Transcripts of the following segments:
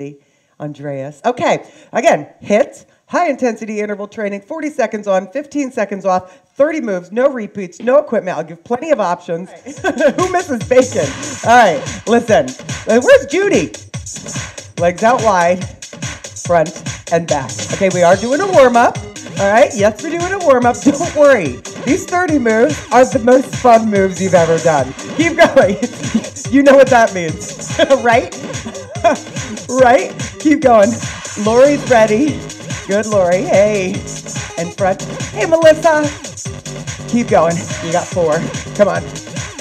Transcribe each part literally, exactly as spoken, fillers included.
Cindy Andreas. Okay, again, HIIT, high-intensity interval training, forty seconds on, fifteen seconds off, thirty moves, no repeats, no equipment. I'll give plenty of options. Right. Who misses bacon? All right, listen. Where's Judy? Legs out wide, front and back. Okay, we are doing a warm-up. All right, yes, we're doing a warm-up. Don't worry. These thirty moves are the most fun moves you've ever done. Keep going. You know what that means, right? Right? Keep going. Lori's ready. Good, Lori. Hey. And front. Hey, Melissa. Keep going. You got four. Come on.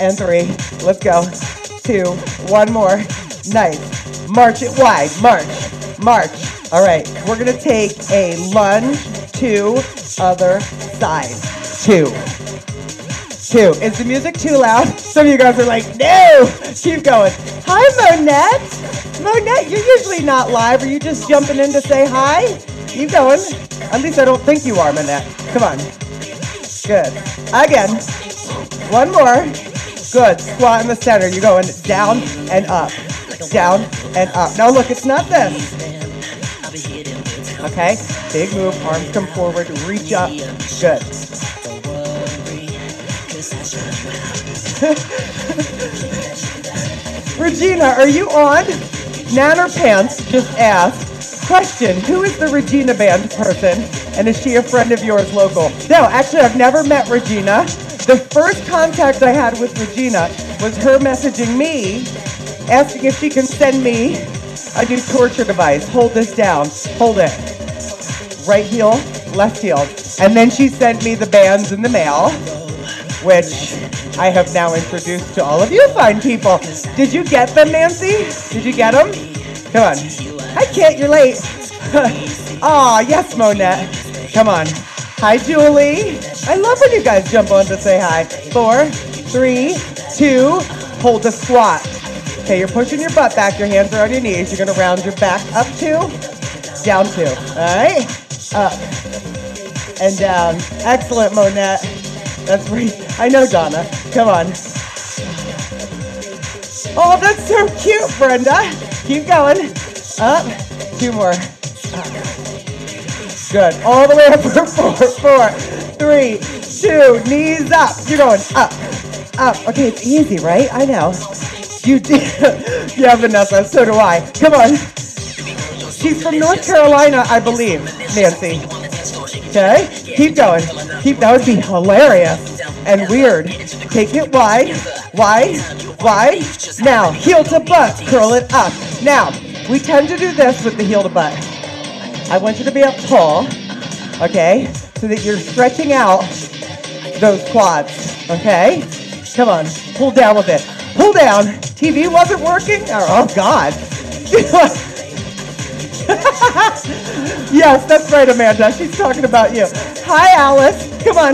And three. Let's go. Two. One more. Nice. March it wide. March. March. All right. We're going to take a lunge to other side. Two. Two. Is the music too loud? Some of you guys are like, no. Keep going. Hi, Monette. Monette, you're usually not live. Are you just jumping in to say hi? Keep going. At least I don't think you are, Monette. Come on. Good. Again. One more. Good. Squat in the center. You're going down and up. Down and up. Now look, it's not this. Okay. Big move. Arms come forward. Reach up. Good. Regina, are you on? Nanner Pants just asked, question, who is the Regina Band person? And is she a friend of yours local? No, actually, I've never met Regina. The first contact I had with Regina was her messaging me, asking if she can send me a new torture device. Hold this down. Hold it. Right heel, left heel. And then she sent me the bands in the mail, which I have now introduced to all of you fine people. Did you get them, Nancy? Did you get them? Come on. Hi, Kit, you're late. Aw, oh, yes, Monette. Come on. Hi, Julie. I love when you guys jump on to say hi. Four, three, two, hold the squat. Okay, you're pushing your butt back. Your hands are on your knees. You're going to round your back up two, down two. All right? Up and down. Excellent, Monette. That's great. I know, Donna. Come on. Oh, that's so cute, Brenda. Keep going. Up. Two more. Up. Good. All the way up for four, four, three, two. Knees up. You're going up, up. Okay, it's easy, right? I know. You did. Yeah, Vanessa. So do I. Come on. She's from North Carolina, I believe, Nancy. Okay, keep going. Keep, that would be hilarious and weird. Take it wide, wide, wide. Now, heel to butt, curl it up. Now, we tend to do this with the heel to butt. I want you to be up tall, okay, so that you're stretching out those quads, okay? Come on, pull down a bit. Pull down. T V wasn't working? Oh, oh God. Yes, that's right, Amanda. She's talking about you. Hi, Alice. Come on.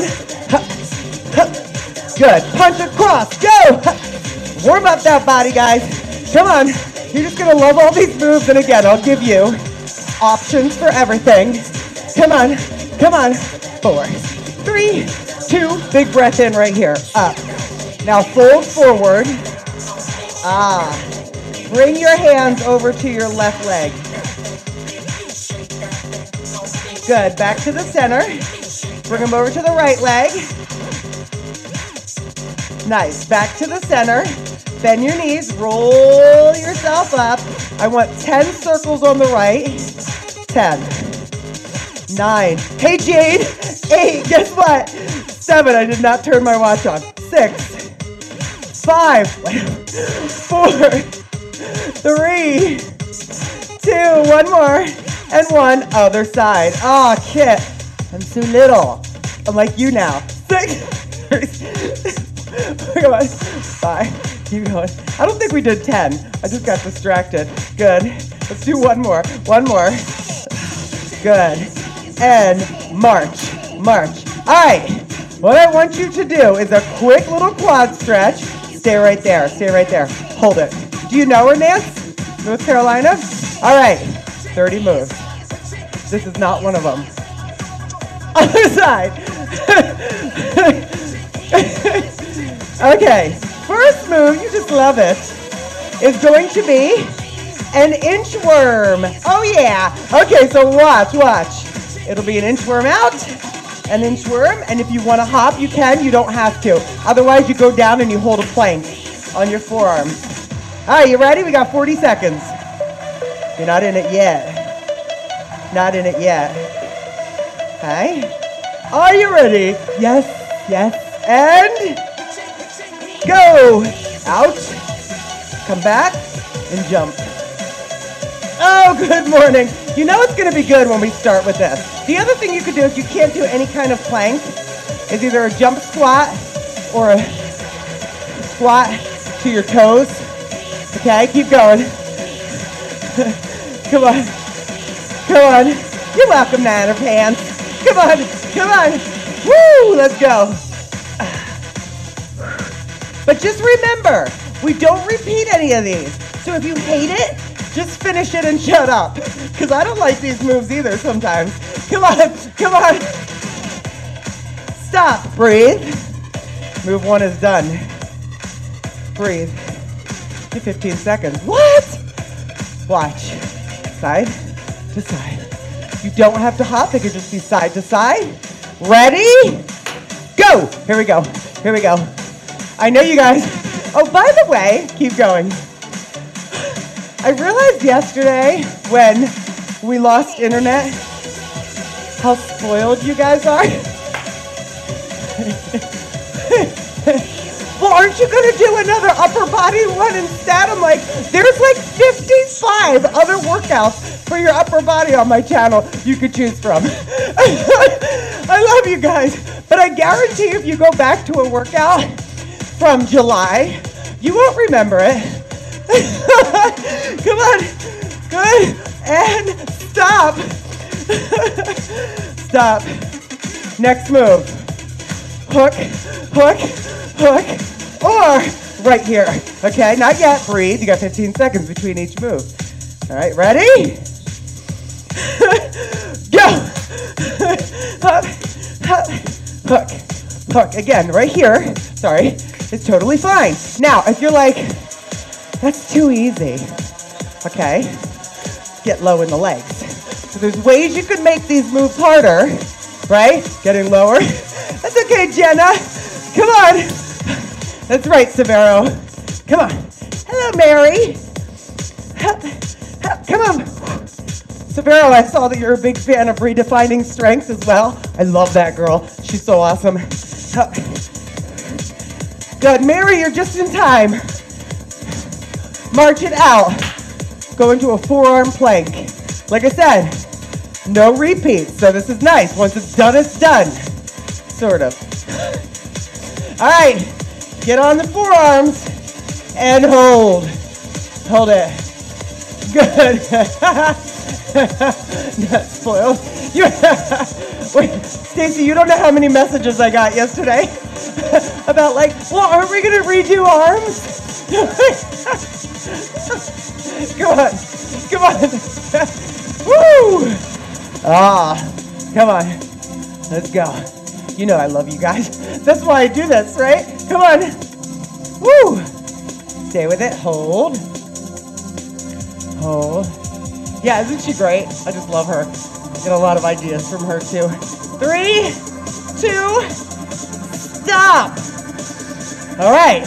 Good. Punch across. Go. Warm up that body, guys. Come on. You're just going to love all these moves. And again, I'll give you options for everything. Come on. Come on. Four, three, two. Big breath in right here. Up. Now fold forward. Ah. Bring your hands over to your left leg. Good. Back to the center. Bring them over to the right leg. Nice. Back to the center. Bend your knees. Roll yourself up. I want ten circles on the right. ten. nine. Hey, Jade. eight. Guess what? seven. I did not turn my watch on. six. five. four. three. two. One more. And one other side. Ah, oh, Kit, I'm so little. I'm like you now. Six. Come on. Five. Keep going. I don't think we did ten. I just got distracted. Good. Let's do one more. One more. Good. And march. March. All right. What I want you to do is a quick little quad stretch. Stay right there. Stay right there. Hold it. Do you know her, Nance? North Carolina? All right. thirty moves. This is not one of them. Other side. Okay. First move, you just love it, is going to be An inchworm. Oh, yeah. Okay, so watch, watch. It'll be an inchworm out, an inchworm, and if you want to hop, you can. You don't have to. Otherwise, you go down and you hold a plank on your forearm. All right, you ready? We got forty seconds. You're not in it yet. Not in it yet. Okay. Are you ready? Yes, yes, and go. Out, come back, and jump. Oh, good morning. You know it's going to be good when we start with this. The other thing you could do if you can't do any kind of plank is either a jump squat or a squat to your toes. Okay, keep going. Come on. Come on. You're welcome, Niner Pants. Come on. Come on. Woo, let's go. But just remember, we don't repeat any of these. So if you hate it, just finish it and shut up. Because I don't like these moves either sometimes. Come on, come on. Stop, breathe. Move one is done. Breathe. Get fifteen seconds. What? Watch. Side to side. You don't have to hop. It could just be side to side. Ready? Go. Here we go. Here we go. I know you guys. Oh, by the way, keep going. I realized yesterday when we lost internet how spoiled you guys are. Well, aren't you going to do another upper body one instead? I'm like, there's like fifty-five other workouts for your upper body on my channel you could choose from. I love you guys. But I guarantee if you go back to a workout from July, you won't remember it. Come on, good, and stop. Stop. Next move, hook, hook, hook, or right here. Okay, not yet, breathe. You got fifteen seconds between each move. All right, ready? Go. Up, up, hook, hook. Again, right here, sorry. It's totally fine. Now, if you're like, that's too easy, okay, get low in the legs. So there's ways you could make these moves harder, right? Getting lower. That's okay, Jenna. Come on. That's right, Severo. Come on. Hello, Mary. Hup, hup. Come on. Severo, I saw that you're a big fan of redefining strength as well. I love that girl. She's so awesome. Hup. Good, Mary, you're just in time. March it out. Go into a forearm plank. Like I said, no repeats, so this is nice. Once it's done, it's done. Sort of. All right, get on the forearms and hold. Hold it. Good. Not spoiled. Wait, Stacey, you don't know how many messages I got yesterday. About like, well, aren't we going to redo arms? Come on, come on. Woo! Ah, come on. Let's go. You know I love you guys. That's why I do this, right? Come on. Woo! Stay with it. Hold. Hold. Yeah, isn't she great? I just love her. I get a lot of ideas from her, too. Three, two, stop. All right.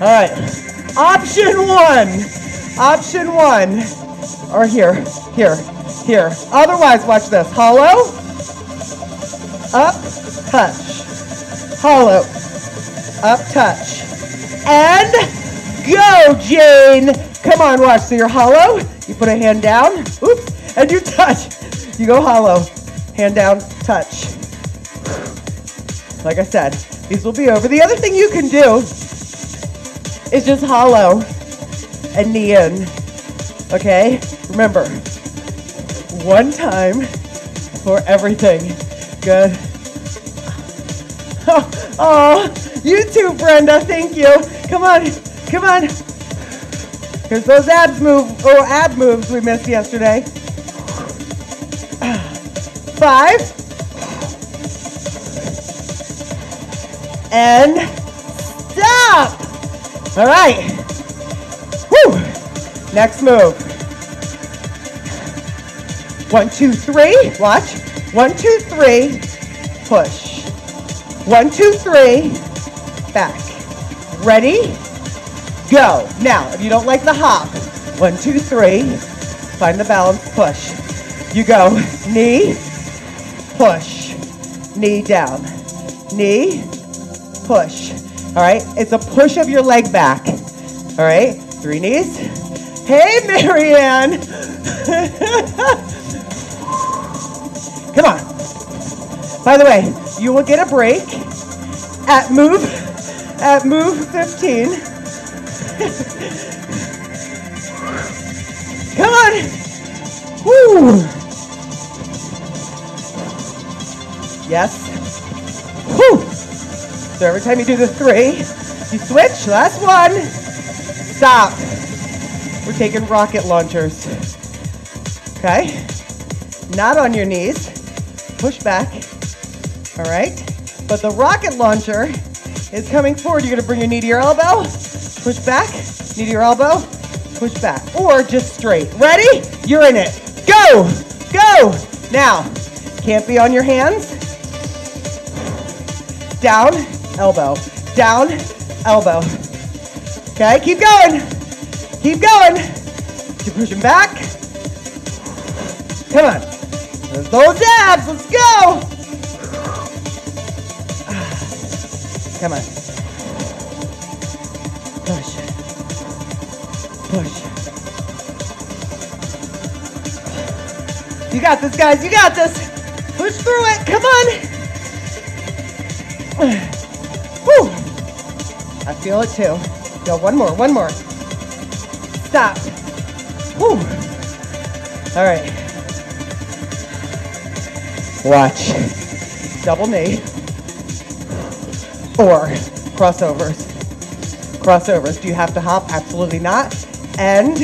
All right. Option one. Option one. Or here, here, here. Otherwise, watch this. Hollow. Up, touch. Hollow. Up, touch. And go, Jane. Come on, watch. So you're hollow. You put a hand down. Oops. And you touch. You go hollow. Hand down, touch. Like I said, these will be over. The other thing you can do is just hollow and knee in, okay? Remember, one time for everything. Good. Oh, oh, you too, Brenda, thank you. Come on, come on. Here's those abs move, oh, ab moves we missed yesterday. Five. And stop. All right. Woo. Next move. One, two, three, watch. One, two, three, push. One, two, three, back. Ready? Go. Now, if you don't like the hop, one, two, three, find the balance, push. You go, knee, push, knee down, knee, push. All right, it's a push of your leg back. All right, three knees. Hey, Marianne. Come on. By the way, you will get a break at move, at move fifteen. Come on. Woo. Yes. Woo. So every time you do the three, you switch. Last one. Stop. We're taking rocket launchers. Okay? Not on your knees. Push back. All right? But the rocket launcher is coming forward. You're going to bring your knee to your elbow. Push back. Knee to your elbow. Push back. Or just straight. Ready? You're in it. Go. Go. Now, can't be on your hands. Down, elbow. Down, elbow. Okay? Keep going. Keep going. Keep pushing back. Come on. There's those abs. Let's go. Come on. Push. Push. You got this, guys. You got this. Push through it. Come on. Woo. I feel it too. Go. One more. One more. Stop. Woo. All right. Watch. Double knee. Or crossovers. Crossovers. Do you have to hop? Absolutely not. And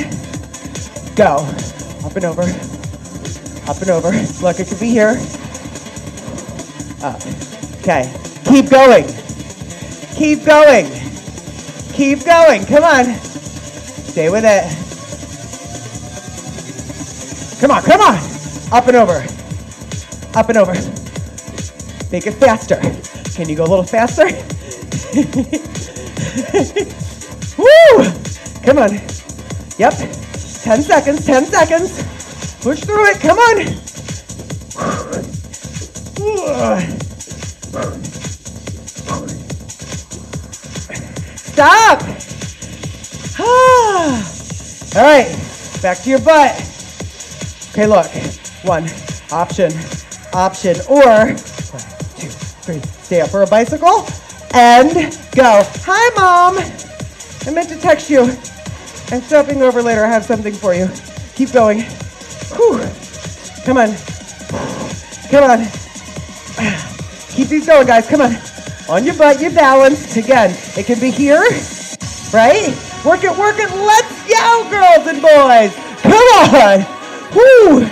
go. Up and over. Up and over. Look, it could be here. Up. Okay. Keep going. Keep going. Keep going. Come on. Stay with it. Come on. Come on. Up and over. Up and over. Make it faster. Can you go a little faster? Woo! Come on. Yep. Ten seconds. Ten seconds. Push through it. Come on. Stop. All right. Back to your butt. Okay, look. One option. Option or one, two, three, stay up for a bicycle and go. Hi, Mom. I meant to text you. I'm stopping over later. I have something for you. Keep going. Whew. Come on. Come on. Keep these going, guys. Come on. On your butt, you balanced. Again, it can be here, right? Work it, work it. Let's go, girls and boys. Come on. Woo.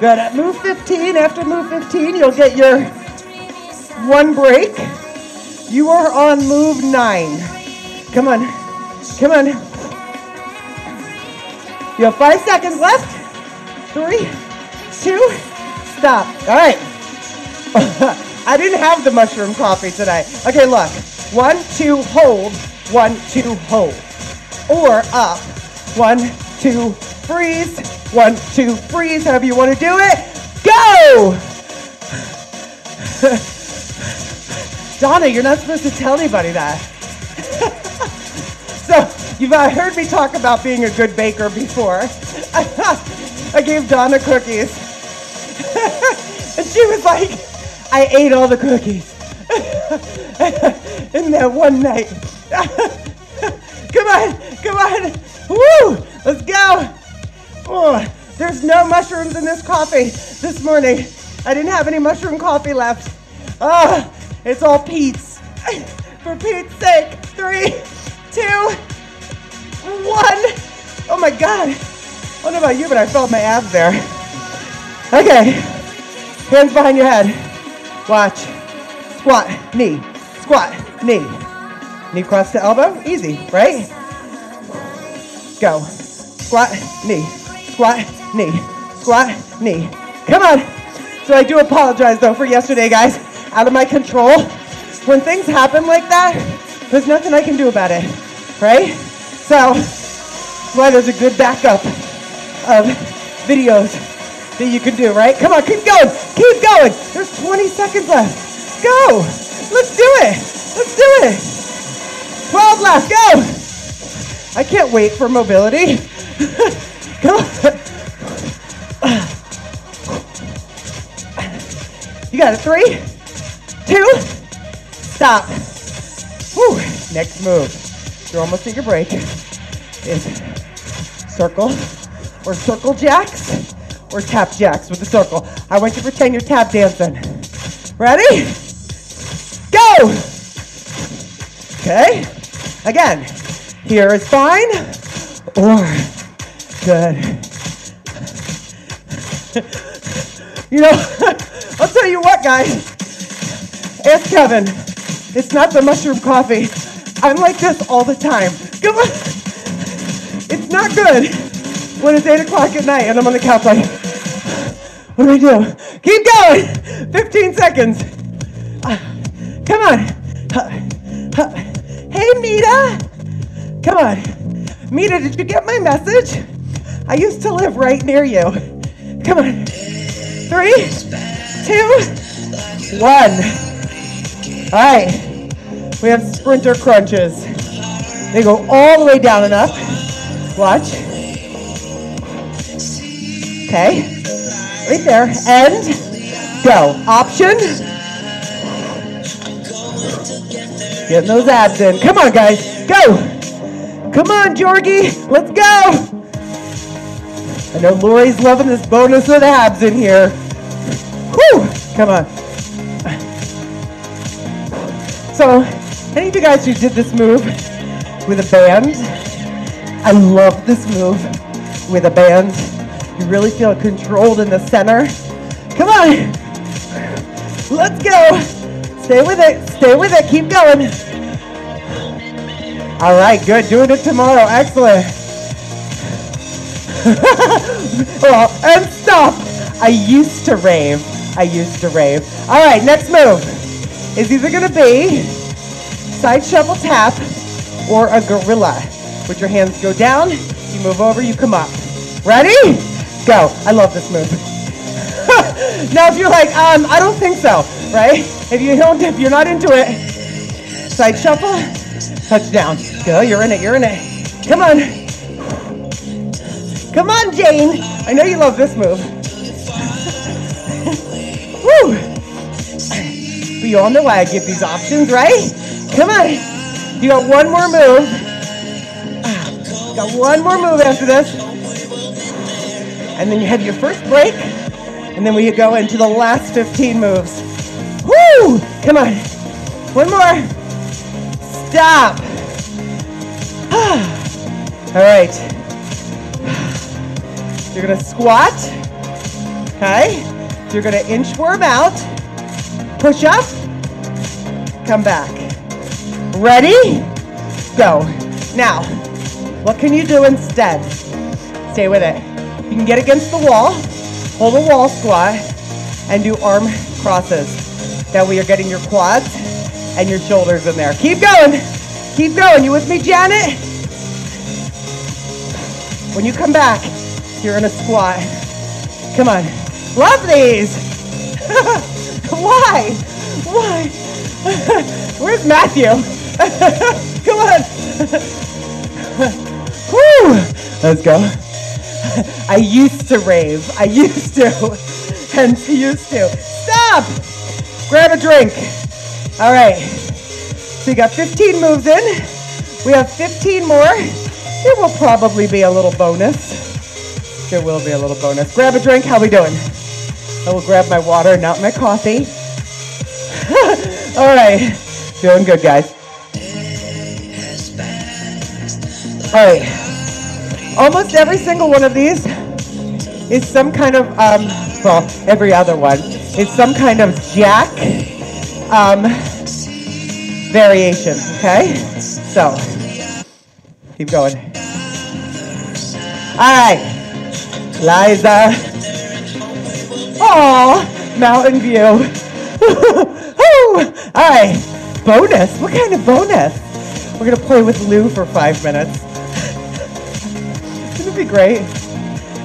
Good. At move fifteen, after move fifteen, you'll get your one break. You are on move nine. Come on. Come on. You have five seconds left. Three, two, stop. All right. I didn't have the mushroom coffee today. Okay, look. One, two, hold. One, two, hold. Or up. One, two, freeze. One, two, freeze, however you want to do it. Go! Donna, you're not supposed to tell anybody that. So, you've heard me talk about being a good baker before. I gave Donna cookies. And she was like, I ate all the cookies. In that one night. Come on, come on. Woo! Let's go. Oh, there's no mushrooms in this coffee this morning. I didn't have any mushroom coffee left. Oh, it's all Pete's. For Pete's sake. Three, two, one. Oh my God. I don't know about you, but I felt my abs there. Okay. Hands behind your head. Watch. Squat, knee, squat, knee. Knee cross to elbow. Easy, right? Go. squat, knee, squat, knee, squat, knee. Come on. So I do apologize, though, for yesterday, guys. Out of my control. When things happen like that, there's nothing I can do about it, right? So that's why there's a good backup of videos that you can do, right? Come on, keep going, keep going. There's twenty seconds left. Go. Let's do it. Let's do it. twelve left. Go. I can't wait for mobility. Come on. You got it. Three, two, stop. Whew. Next move. You're almost at your break. Is circle or circle jacks or tap jacks with the circle. I want you to pretend you're tap dancing. Ready? Go. Okay. Again. Here is fine or good. You know. I'll tell you what, guys, ask Kevin. It's not the mushroom coffee. I'm like this all the time. Come on. It's not good when it's eight o'clock at night and I'm on the couch like, what do I do? Keep going. fifteen seconds. Uh, come on. Uh, uh. Hey, Mita. Come on. Mita, did you get my message? I used to live right near you. Come on. Three. Two, one. All right, we have sprinter crunches. They go all the way down and up. Watch. Okay, right there, and go. Option. Getting those abs in. Come on, guys, go. Come on, Jorgie, let's go. I know Lori's loving this bonus of abs in here. Woo! Come on. So, any of you guys who did this move with a band, I love this move with a band. You really feel controlled in the center. Come on. Let's go. Stay with it. Stay with it. Keep going. All right, good. Doing it tomorrow. Excellent. Oh, and stop. I used to rave. I used to rave. All right, next move is either going to be side shovel tap or a gorilla. With your hands go down, you move over, you come up. Ready? Go. I love this move. Now, if you're like, um, I don't think so, right? If you don't, if you're not into it, side shuffle, touchdown. Go. You're in it. You're in it. Come on. Come on, Jane. I know you love this move. Woo! But you all know why I give these options, right? Come on. You got one more move. You got one more move after this. And then you have your first break. And then we go into the last fifteen moves. Woo! Come on. One more. Stop. All right. You're going to squat. Okay? You're going to inchworm out, push up, come back. Ready? Go. Now, what can you do instead? Stay with it. You can get against the wall, hold a wall squat, and do arm crosses. That way you're getting your quads and your shoulders in there. Keep going. Keep going. You with me, Janet? When you come back, you're in a squat. Come on. Love these. Why? Why? Where's Matthew? Come on. Woo. Let's go. I used to rave. I used to. And used to. Stop. Grab a drink. All right. So you got fifteen moves in. We have fifteen more. There will probably be a little bonus. There will be a little bonus. Grab a drink. How we doing? I will grab my water, not my coffee. All right. Doing good, guys. All right. Almost every single one of these is some kind of, um, well, every other one is some kind of jack um, variation, okay? So, keep going. Alright. Liza. Oh, mountain view. Alright. Bonus. What kind of bonus? We're going to play with Lou for five minutes. Wouldn't it be great?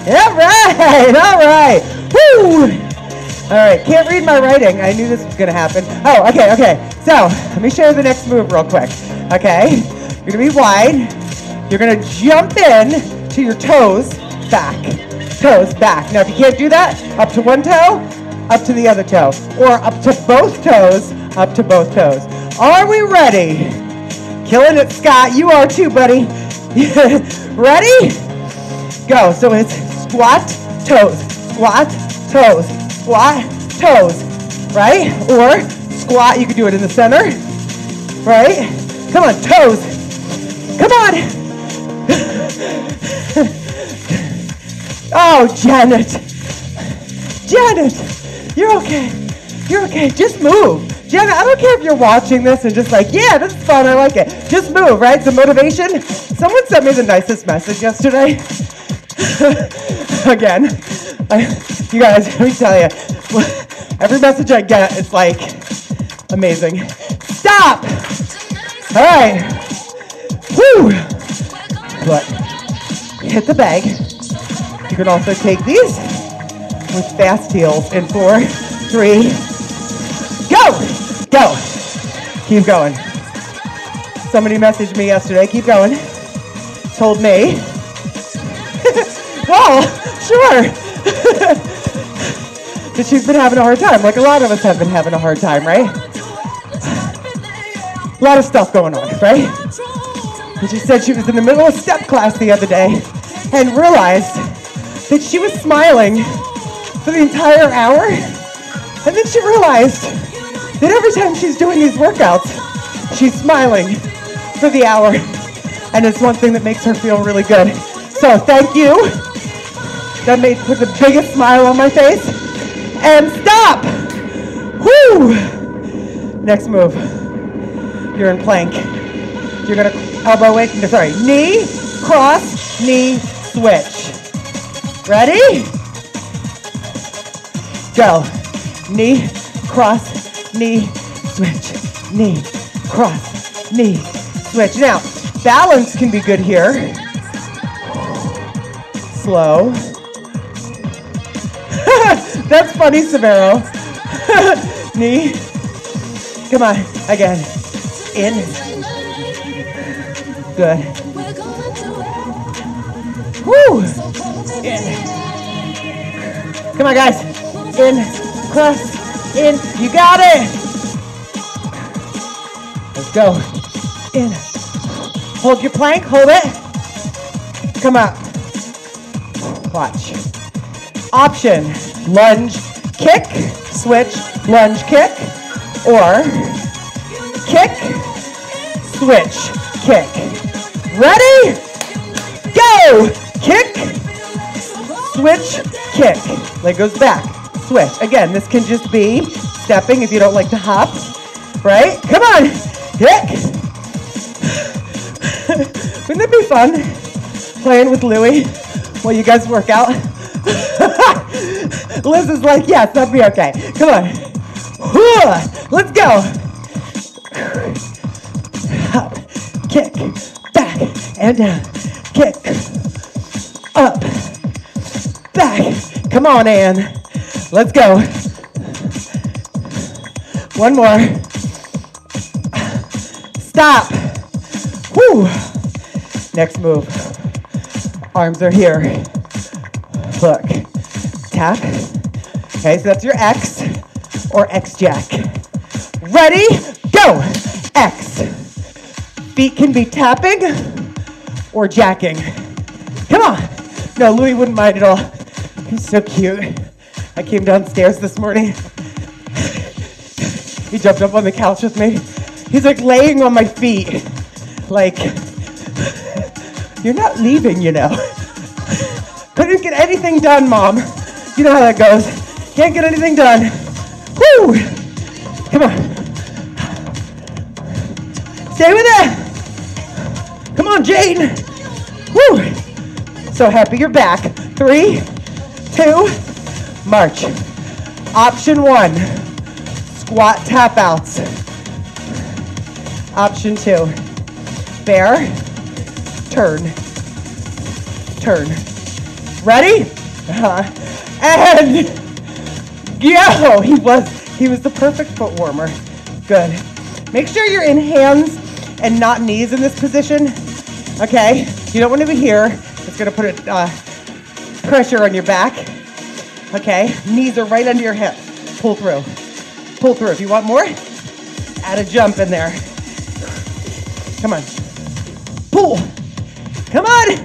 Alright. Alright. Woo! Alright, can't read my writing. I knew this was going to happen. Oh, okay, okay. So, let me show you the next move real quick. Okay, you're going to be wide. You're going to jump in to your toes, back. Toes, back. Now, if you can't do that, up to one toe, up to the other toe. Or up to both toes, up to both toes. Are we ready? Killing it, Scott. You are too, buddy. Ready? Go. So, it's squat, toes, squat, toes. Squat, toes, right? Or squat, you can do it in the center, right? Come on, toes, come on. Oh, Janet, Janet, you're okay, you're okay, just move. Janet, I don't care if you're watching this and just like, yeah, this is fun, I like it. Just move, right? Some motivation. Someone sent me the nicest message yesterday. Again. I, you guys, let me tell you, every message I get, it's like amazing. Stop! All right. Woo! But hit the bag. You can also take these with fast heels in four, three, go! Go! Keep going. Somebody messaged me yesterday, keep going. Told me. Well, sure. But she's been having a hard time, like a lot of us have been having a hard time, right? A lot of stuff going on, right? And she said she was in the middle of step class the other day and realized that she was smiling for the entire hour, and then she realized that every time she's doing these workouts, she's smiling for the hour, and it's one thing that makes her feel really good. So thank you. That made put the biggest smile on my face. And stop! Woo! Next move. You're in plank. You're gonna elbow it, sorry, knee, cross, knee, switch. Ready? Go. Knee, cross, knee, switch. Knee, cross, knee, switch. Now, balance can be good here. Slow. That's funny, Severo. Knee. Come on. Again. In. Good. Woo. In. Come on, guys. In. Cross. In. You got it. Let's go. In. Hold your plank. Hold it. Come up. Watch. Option. Lunge, kick, switch, lunge, kick, or kick, switch, kick. Ready? Go! Kick, switch, kick. Leg goes back, switch. Again, this can just be stepping if you don't like to hop, right? Come on, kick. Wouldn't it be fun playing with Louie while you guys work out? Liz is like, yes, that'll be okay. Come on. Let's go. Up, kick, back, and down. Kick, up, back. Come on, Ann. Let's go. One more. Stop. Woo. Next move. Arms are here. Look. Tap. Okay, so that's your X or X jack. Ready, go. X. Feet can be tapping or jacking. Come on. No, Louis wouldn't mind at all. He's so cute. I came downstairs this morning. He jumped up on the couch with me. He's like laying on my feet. Like, you're not leaving, you know. Couldn't get anything done, Mom. You know how that goes. Can't get anything done. Woo! Come on. Stay with it. Come on, Jane. Woo! So happy you're back. Three, two, march. Option one, squat tap outs. Option two, bear, turn, turn. Ready? Uh-huh. And yo, he was, he was the perfect foot warmer. Good. Make sure you're in hands and not knees in this position. Okay, you don't want to be here. It's gonna put a, uh, pressure on your back. Okay, knees are right under your hips. Pull through, pull through. If you want more, add a jump in there. Come on, pull, come on.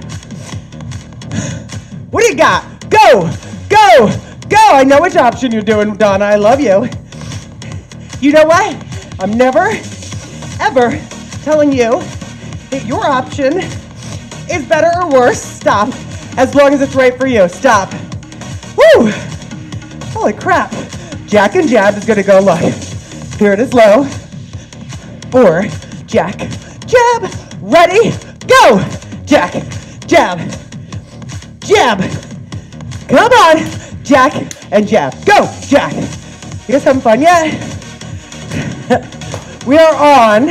What do you got? Go, go, go. I know which option you're doing, Donna, I love you. You know what? I'm never, ever telling you that your option is better or worse. Stop, as long as it's right for you, stop. Woo, holy crap. Jack and jab is gonna go low. Here it is low, or jack, jab, ready, go. Jack, jab, jab. Come on, jack and jab. Go, jack. You guys having fun yet? We are on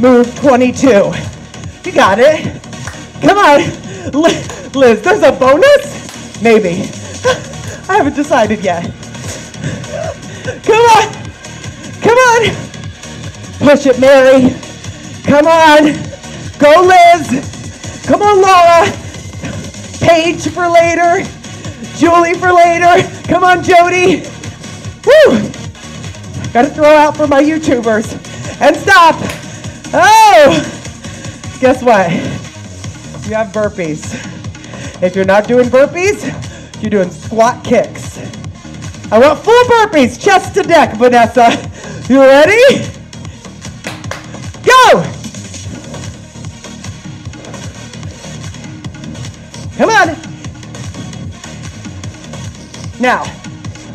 move twenty-two. You got it. Come on. Liz, there's a bonus? Maybe. I haven't decided yet. Come on. Come on. Push it, Mary. Come on. Go, Liz. Come on, Laura. Paige for later, Julie for later. Come on, Jody. Woo! Gotta throw out for my YouTubers. And stop. Oh! Guess what? You have burpees. If you're not doing burpees, you're doing squat kicks. I want full burpees, chest to deck, Vanessa. You ready? Go! Come on. Now,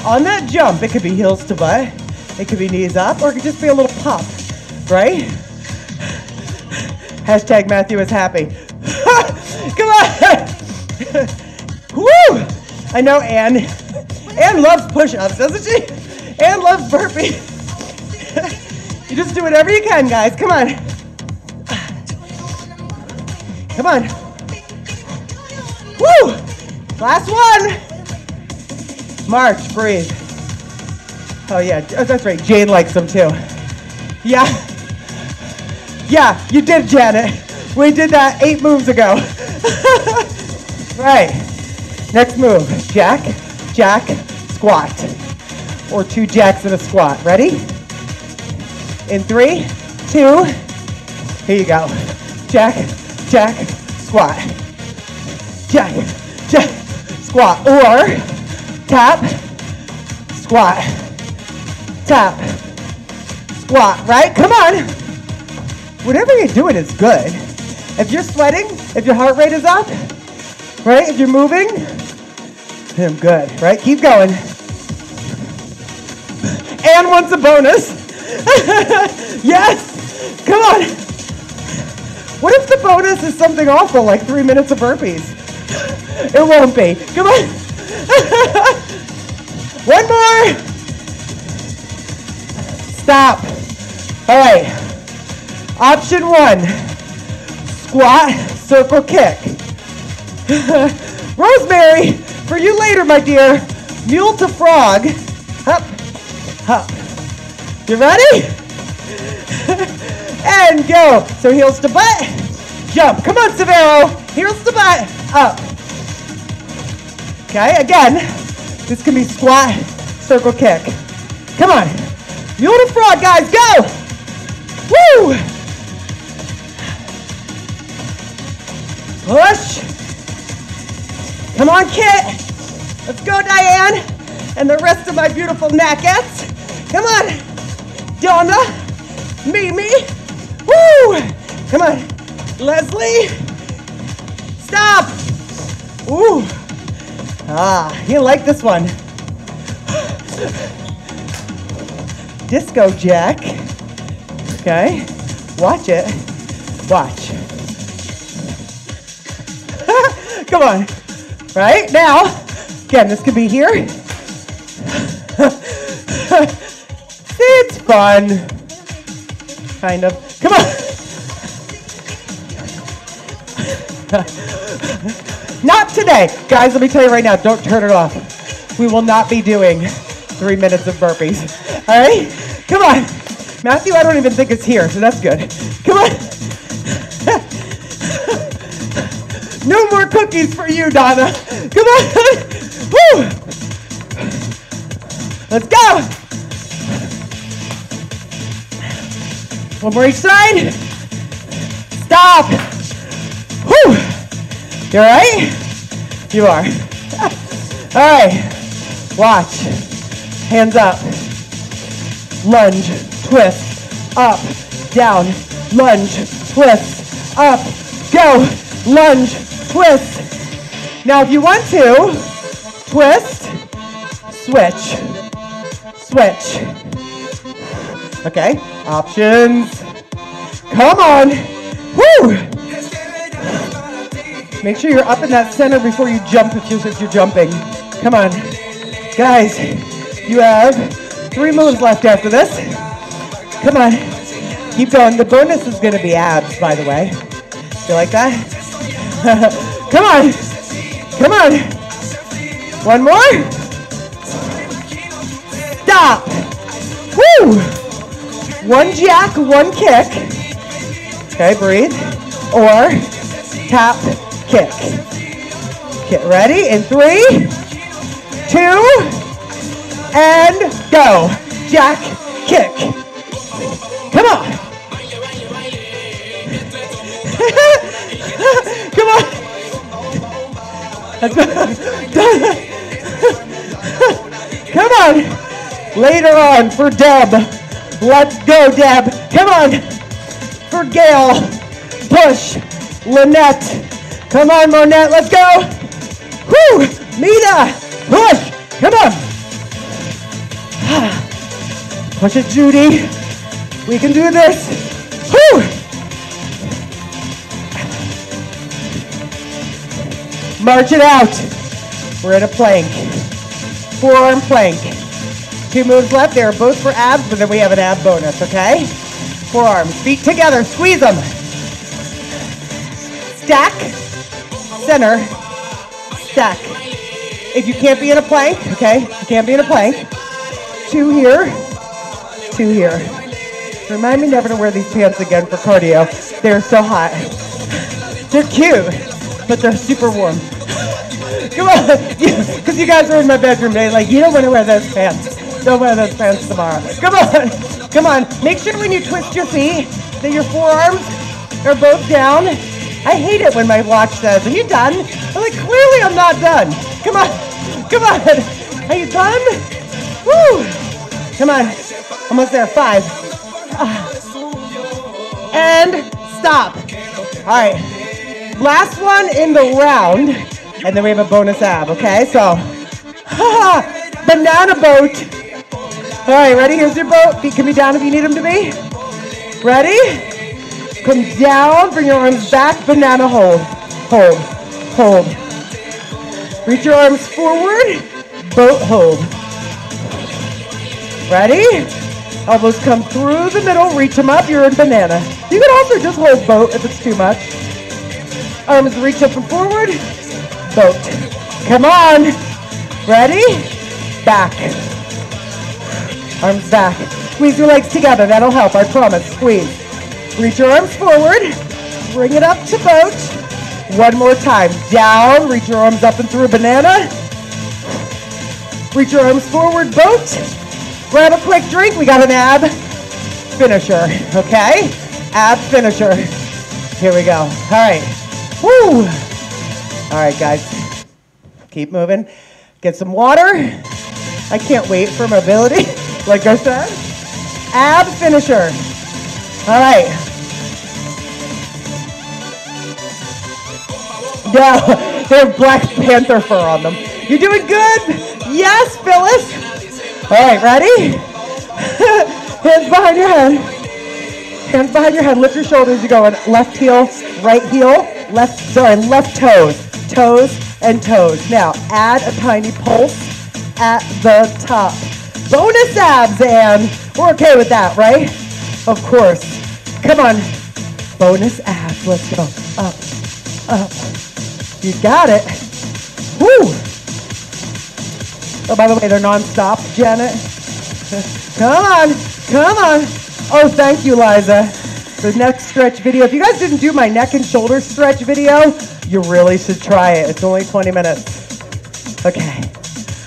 on that jump, it could be heels to butt, it could be knees up, or it could just be a little pop, right? Hashtag Matthew is happy. Come on. Woo! I know Ann. Ann loves push-ups, doesn't she? Ann loves burpees. You just do whatever you can, guys. Come on. Come on. Woo! Last one. March, breathe. Oh yeah, that's right, Jane likes them too. Yeah. Yeah, you did, Janet. We did that eight moves ago. Right. Next move, jack, jack, squat. Or two jacks and a squat. Ready? In three, two, here you go. Jack, jack, squat. Jack, jack, squat, or tap, squat, tap, squat, right? Come on. Whatever you're doing is good. If you're sweating, if your heart rate is up, right? If you're moving, damn good, right? Keep going. Ann wants a bonus. Yes, come on. What if the bonus is something awful, like three minutes of burpees? It won't be. Come on. One more. Stop. All right. Option one, squat, circle kick. Rosemary, for you later, my dear. Mule to frog. Hop, hop. You ready? And go. So heels to butt. Jump. Come on, Severo. Heels to butt. Up. Okay, again, this can be squat, circle kick. Come on. Mule to frog, guys, go! Woo! Push. Come on, Kit. Let's go, Diane. And the rest of my beautiful knackettes. Come on. Donna, Mimi. Woo! Come on. Leslie. Stop. Ooh. Ah, you like this one. Disco jack. Okay. Watch it. Watch. Come on. Right now, again, this could be here. It's fun. Kind of. Come on. Not today. Guys, let me tell you right now, don't turn it off. We will not be doing three minutes of burpees. All right? Come on. Matthew, I don't even think it's here, so that's good. Come on. No more cookies for you, Donna. Come on. Woo. Let's go. One more each side. Stop. Woo. You all right? You are. All right. Watch. Hands up. Lunge. Twist, up, down, lunge, twist, up, go, lunge, twist. Now if you want to, twist, switch, switch. Okay, options. Come on. Woo! Make sure you're up in that center before you jump if you're, if you're jumping. Come on. Guys, you have three moves left after this. Come on, keep going. The bonus is going to be abs, by the way. You like that? Come on, come on. One more. Stop. Woo. One jack, one kick. Okay, breathe. Or tap, kick. Get ready in three, two, and go. Jack, kick. Come on. Come on. Come on. Later on for Deb. Let's go, Deb. Come on. For Gail. Push. Lynette. Come on, Monette. Let's go. Woo. Mita. Push. Come on. Push it, Judy. We can do this. Woo! March it out. We're at a plank. Forearm plank. Two moves left. They are both for abs, but then we have an ab bonus, okay? Forearms. Feet together. Squeeze them. Stack. Center. Stack. If you can't be in a plank, okay? You can't be in a plank. Two here. Two here. Remind me never to wear these pants again for cardio. They're so hot. They're cute, but they're super warm. Come on, because you guys were in my bedroom today, like, you don't want to wear those pants. Don't wear those pants tomorrow. Come on, come on. Make sure when you twist your feet that your forearms are both down. I hate it when my watch says, are you done? I'm like, clearly I'm not done. Come on, come on. Are you done? Woo. Come on, almost there, five. And stop. All right. Last one in the round. And then we have a bonus ab, okay? So, banana boat. All right, ready? Here's your boat. Feet can be down if you need them to be. Ready? Come down. Bring your arms back. Banana hold. Hold. Hold. Reach your arms forward. Boat hold. Ready? Elbows come through the middle, reach them up, you're in banana. You can also just hold boat if it's too much. Arms reach up and forward, boat. Come on, ready? Back, arms back. Squeeze your legs together, that'll help, I promise, squeeze. Reach your arms forward, bring it up to boat. One more time, down, reach your arms up and through banana. Reach your arms forward, boat. Grab a quick drink. We got an ab finisher, okay? Ab finisher. Here we go. All right. Woo! All right, guys. Keep moving. Get some water. I can't wait for mobility, like I said. Ab finisher. All right. No, they have Black Panther fur on them. You're doing good. Yes, Phyllis. All right, ready? Hands behind your head. Hands behind your head. Lift your shoulders. You're going left heel, right heel, left, sorry, left toes. toes, and toes. Now, add a tiny pulse at the top. Bonus abs, and we're okay with that, right? Of course. Come on. Bonus abs. Let's go. Up, up. You got it. Woo! Oh, by the way, they're non-stop, Janet. Come on. Come on. Oh, thank you, Liza. The neck stretch video. If you guys didn't do my neck and shoulder stretch video, you really should try it. It's only twenty minutes. Okay.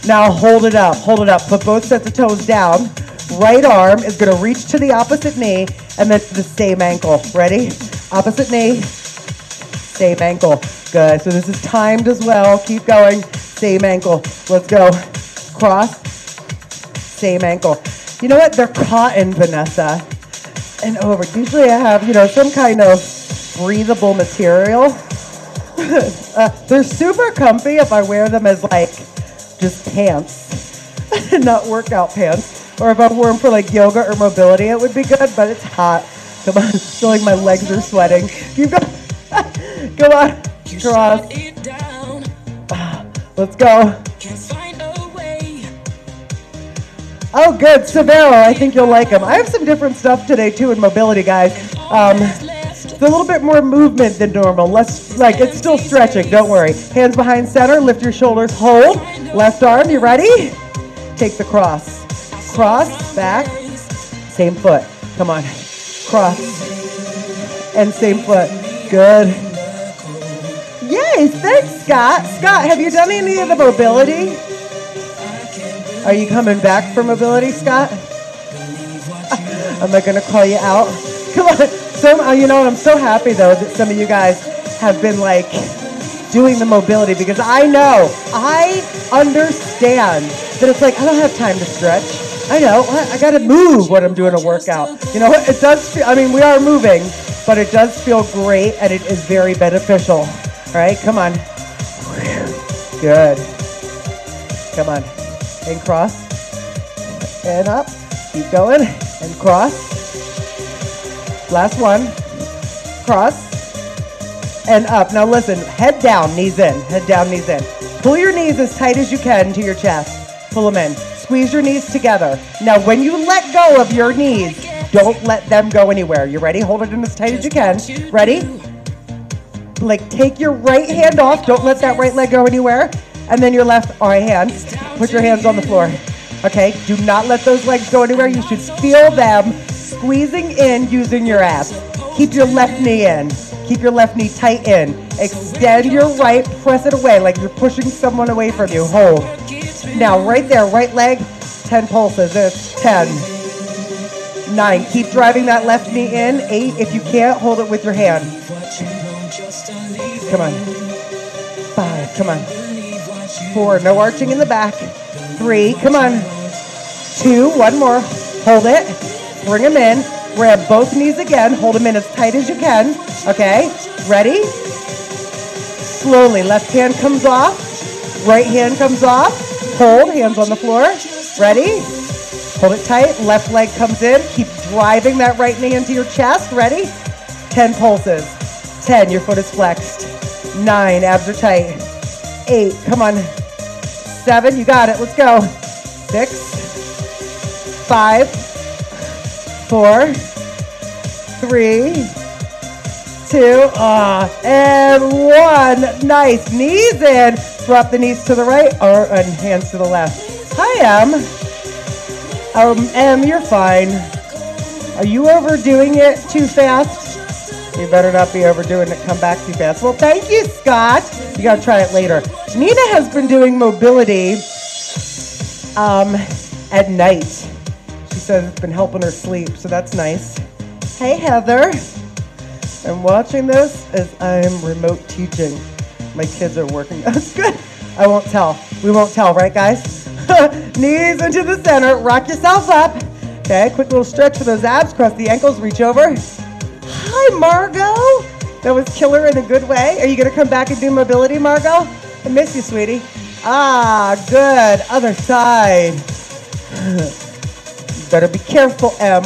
Now hold it up. Hold it up. Put both sets of toes down. Right arm is going to reach to the opposite knee and then to the same ankle. Ready? Opposite knee, same ankle. Good. So this is timed as well. Keep going. Same ankle. Let's go. Cross. Same ankle. You know what? They're cotton, Vanessa. And over. Usually I have, you know, some kind of breathable material. uh, they're super comfy if I wear them as like just pants, not workout pants. Or if I wore them for like yoga or mobility, it would be good, but it's hot. Come on, I feel like my legs are sweating. Keep going. Come on, cross. Uh, let's go. Oh, good, Severo, I think you'll like him. I have some different stuff today, too, in mobility, guys. Um, it's a little bit more movement than normal. Less, like, it's still stretching, don't worry. Hands behind center, lift your shoulders, hold. Left arm, you ready? Take the cross. Cross, back, same foot. Come on, cross, and same foot. Good. Yay, thanks, Scott. Scott, have you done any of the mobility? Are you coming back for mobility, Scott? I'm not going to call you out. Come on. Some, you know what? I'm so happy, though, that some of you guys have been, like, doing the mobility because I know, I understand that it's like, I don't have time to stretch. I know. I, I got to move when I'm doing a workout. You know what? It does feel, I mean, we are moving, but it does feel great, and it is very beneficial. All right? Come on. Good. Come on. And cross, and up, keep going, and cross, last one, cross, and up. Now listen, head down, knees in, head down, knees in. Pull your knees as tight as you can to your chest, pull them in, squeeze your knees together. Now when you let go of your knees, don't let them go anywhere. You ready? Hold it in as tight as you can. Ready? Like take your right hand off, don't let that right leg go anywhere. And then your left right hand, put your hands on the floor. Okay, do not let those legs go anywhere. You should feel them squeezing in using your abs. Keep your left knee in. Keep your left knee tight in. Extend your right, press it away like you're pushing someone away from you. Hold. Now, right there, right leg, ten pulses. It's ten, nine. Keep driving that left knee in. Eight, if you can't, hold it with your hand. Come on. Five, come on. Four, no arching in the back. Three, come on. Two, one more. Hold it. Bring them in. Grab both knees again. Hold them in as tight as you can. Okay, ready? Slowly, left hand comes off. Right hand comes off. Hold, hands on the floor. Ready? Hold it tight. Left leg comes in. Keep driving that right knee into your chest. Ready? Ten pulses. Ten, your foot is flexed. Nine, abs are tight. Eight, come on. Seven, you got it, let's go. Six, five, four, three, two, uh, and one. Nice, knees in. Drop the knees to the right or and hands to the left. Hi, Em. Um, Em, you're fine. Are you overdoing it too fast? You better not be overdoing it. Come back too fast. Well, thank you, Scott. You got to try it later. Nina has been doing mobility um, at night. She says it's been helping her sleep, so that's nice. Hey, Heather. I'm watching this as I'm remote teaching. My kids are working. That's good. I won't tell. We won't tell, right, guys? Knees into the center. Rock yourself up. Okay, quick little stretch for those abs. Cross the ankles. Reach over. Hi, Margot. That was killer in a good way. Are you going to come back and do mobility, Margot? I miss you, sweetie. Ah, good. Other side. Better be careful, Em.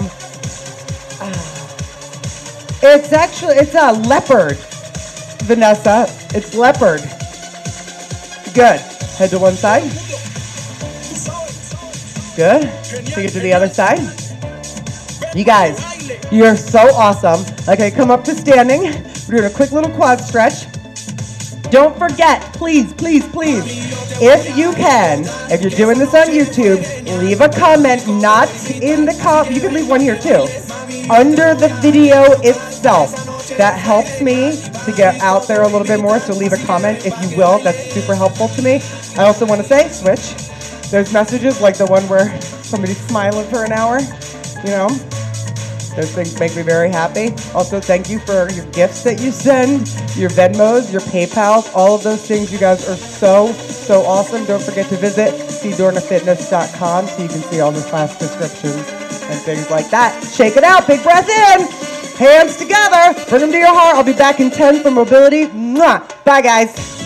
It's actually, it's a leopard, Vanessa. It's leopard. Good. Head to one side. Good. Take it to the other side. You guys, you're so awesome. Okay, come up to standing. We're doing a quick little quad stretch. Don't forget, please, please, please, if you can, if you're doing this on YouTube, leave a comment, not in the com. You can leave one here too, under the video itself. That helps me to get out there a little bit more, so leave a comment if you will. That's super helpful to me. I also want to say, switch. There's messages like the one where somebody's smiling for an hour, you know. Those things make me very happy. Also, thank you for your gifts that you send, your Venmos, your PayPals, all of those things. You guys are so, so awesome. Don't forget to visit c dorner fitness dot com so you can see all the class descriptions and things like that. Shake it out. Big breath in. Hands together. Bring them to your heart. I'll be back in ten for mobility. Mwah. Bye, guys.